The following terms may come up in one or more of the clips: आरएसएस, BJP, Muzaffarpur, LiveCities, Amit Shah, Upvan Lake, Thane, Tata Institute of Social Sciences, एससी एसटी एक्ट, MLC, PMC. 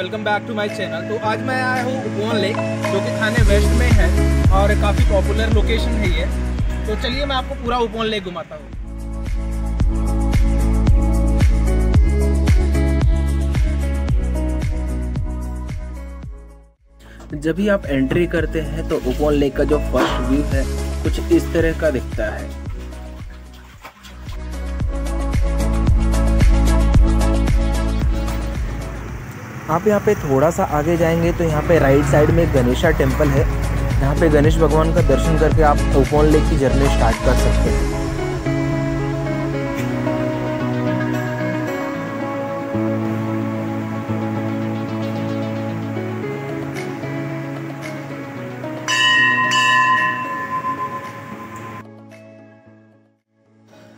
Welcome back to my channel. तो आज मैं आया हूँ उपवन लेक, जो कि थाने वेस्ट में है और काफ़ी पॉपुलर लोकेशन है ये। तो चलिए मैं आपको पूरा उपवन लेक घुमाता हूँ। जब भी आप एंट्री करते हैं तो उपवन लेक का जो फर्स्ट व्यू है कुछ इस तरह का दिखता है। आप यहाँ पे थोड़ा सा आगे जाएंगे तो यहाँ पे राइट साइड में गणेशा टेम्पल है, यहाँ पे गणेश भगवान का दर्शन करके आप उपवन लेक की जर्नी स्टार्ट कर सकते हैं।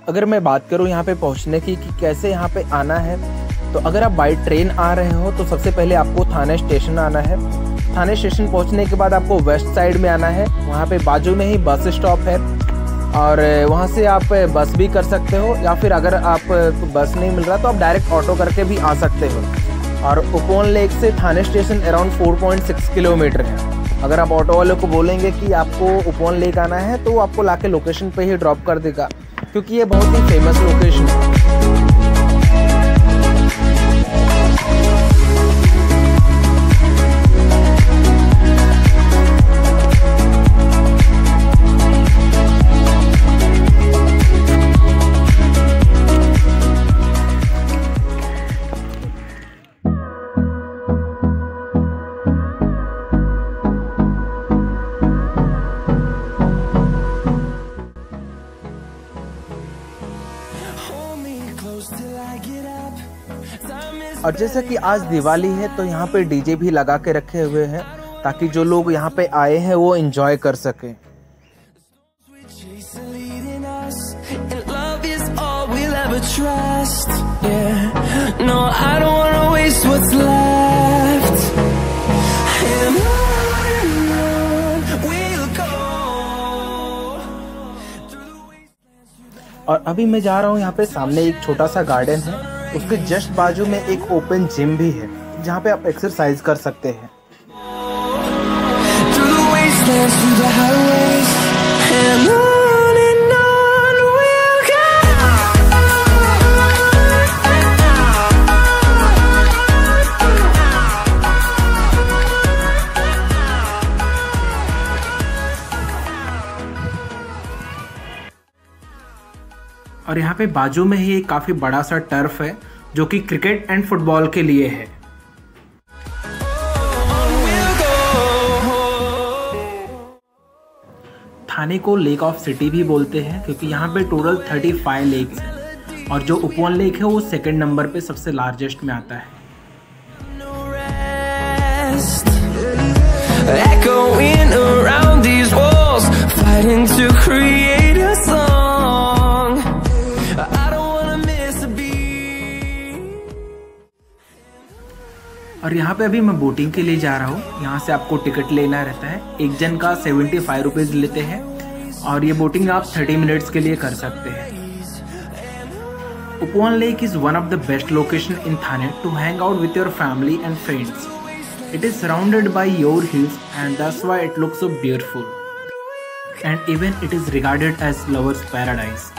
अगर मैं बात करूँ यहाँ पे पहुँचने की कि कैसे यहाँ पे आना है, तो अगर आप बाई ट्रेन आ रहे हो तो सबसे पहले आपको थाने स्टेशन आना है। थाने स्टेशन पहुंचने के बाद आपको वेस्ट साइड में आना है, वहां पे बाजू में ही बस स्टॉप है और वहां से आप बस भी कर सकते हो, या फिर अगर आप बस नहीं मिल रहा तो आप डायरेक्ट ऑटो करके भी आ सकते हो। और उपवन लेक से थाने स्टेशन अराउंड 4.6 किलोमीटर है। अगर आप ऑटो वालों को बोलेंगे कि आपको उपवन लेक आना है तो आपको ला के लोकेशन पर ही ड्रॉप कर देगा, क्योंकि ये बहुत ही फेमस लोकेशन है। और जैसा कि आज दिवाली है तो यहाँ पे डीजे भी लगा के रखे हुए हैं, ताकि जो लोग यहाँ पे आए हैं वो एंजॉय कर सकें। और अभी मैं जा रहा हूँ, यहाँ पे सामने एक छोटा सा गार्डन है, उसके जस्ट बाजू में एक ओपन जिम भी है जहाँ पे आप एक्सरसाइज कर सकते हैं। और यहाँ पे बाजू में ही एक काफ़ी बड़ा सा टर्फ है, जो कि क्रिकेट एंड फुटबॉल के लिए है। थाने को लेक ऑफ सिटी भी बोलते हैं, क्योंकि यहाँ पे टोटल 35 लेक्स हैं और जो उपवन लेक है वो सेकंड नंबर पे सबसे लार्जेस्ट में आता है। और यहाँ पे अभी मैं बोटिंग के लिए जा रहा हूँ। यहाँ से आपको टिकट लेना रहता है, एक जन का 75 रुपीज़ लेते हैं और ये बोटिंग आप 30 मिनट्स के लिए कर सकते हैं। Upvan lake is one of the best location in Thane to hang out with your family and friends. It is surrounded by your hills and that's why it looks so beautiful and even it is regarded as lovers paradise.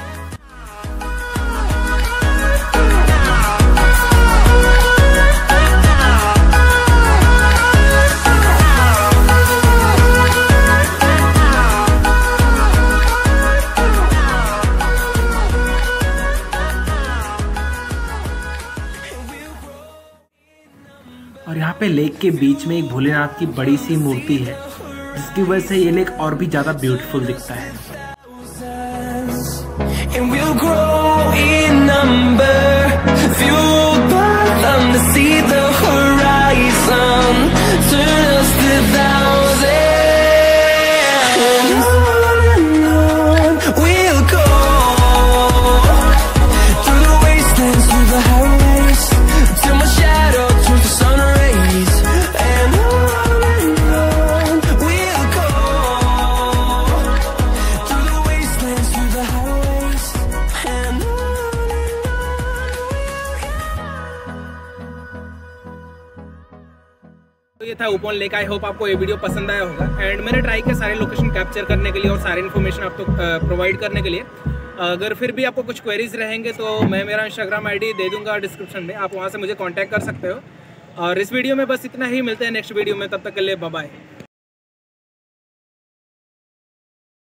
और यहाँ पे lake के बीच में एक भोलेनाथ की बड़ी सी मूर्ति है, जिसकी वजह से ये लेक और भी ज़्यादा ब्यूटीफुल दिखता है। ये था उपवन लेक। आई होप आपको ये वीडियो पसंद आया होगा एंड मैंने ट्राई किया सारे लोकेशन कैप्चर करने के लिए और सारे इन्फॉर्मेशन आपको प्रोवाइड करने के लिए। अगर फिर भी आपको कुछ क्वेरीज रहेंगे तो मैं मेरा इंस्टाग्राम आईडी दे दूंगा डिस्क्रिप्शन में, आप वहाँ से मुझे कॉन्टैक्ट कर सकते हो। और इस वीडियो में बस इतना ही, मिलते हैं नेक्स्ट वीडियो में, तब तक के लिए बाय बाय।